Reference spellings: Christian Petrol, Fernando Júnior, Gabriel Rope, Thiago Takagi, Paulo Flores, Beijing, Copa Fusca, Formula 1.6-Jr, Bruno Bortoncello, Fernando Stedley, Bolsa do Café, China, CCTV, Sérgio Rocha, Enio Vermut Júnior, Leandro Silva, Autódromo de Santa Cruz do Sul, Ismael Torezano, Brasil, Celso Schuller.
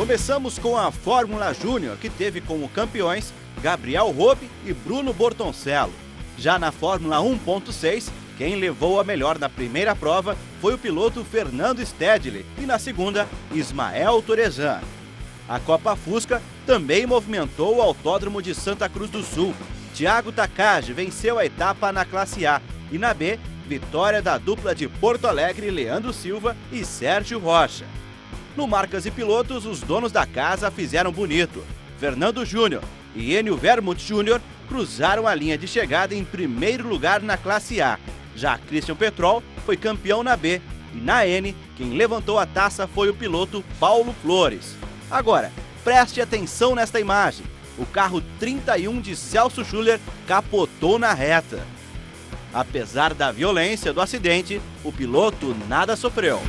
Começamos com a Fórmula Júnior, que teve como campeões Gabriel Rope e Bruno Bortoncello. Já na Fórmula 1.6, quem levou a melhor na primeira prova foi o piloto Fernando Stedley e na segunda, Ismael Torezano. A Copa Fusca também movimentou o Autódromo de Santa Cruz do Sul. Thiago Takagi venceu a etapa na classe A e na B, vitória da dupla de Porto Alegre, Leandro Silva e Sérgio Rocha. No Marcas e Pilotos, os donos da casa fizeram bonito. Fernando Júnior e Enio Vermut Júnior cruzaram a linha de chegada em primeiro lugar na classe A. Já Christian Petrol foi campeão na B e na N, quem levantou a taça foi o piloto Paulo Flores. Agora, preste atenção nesta imagem. O carro 31 de Celso Schuller capotou na reta. Apesar da violência do acidente, o piloto nada sofreu.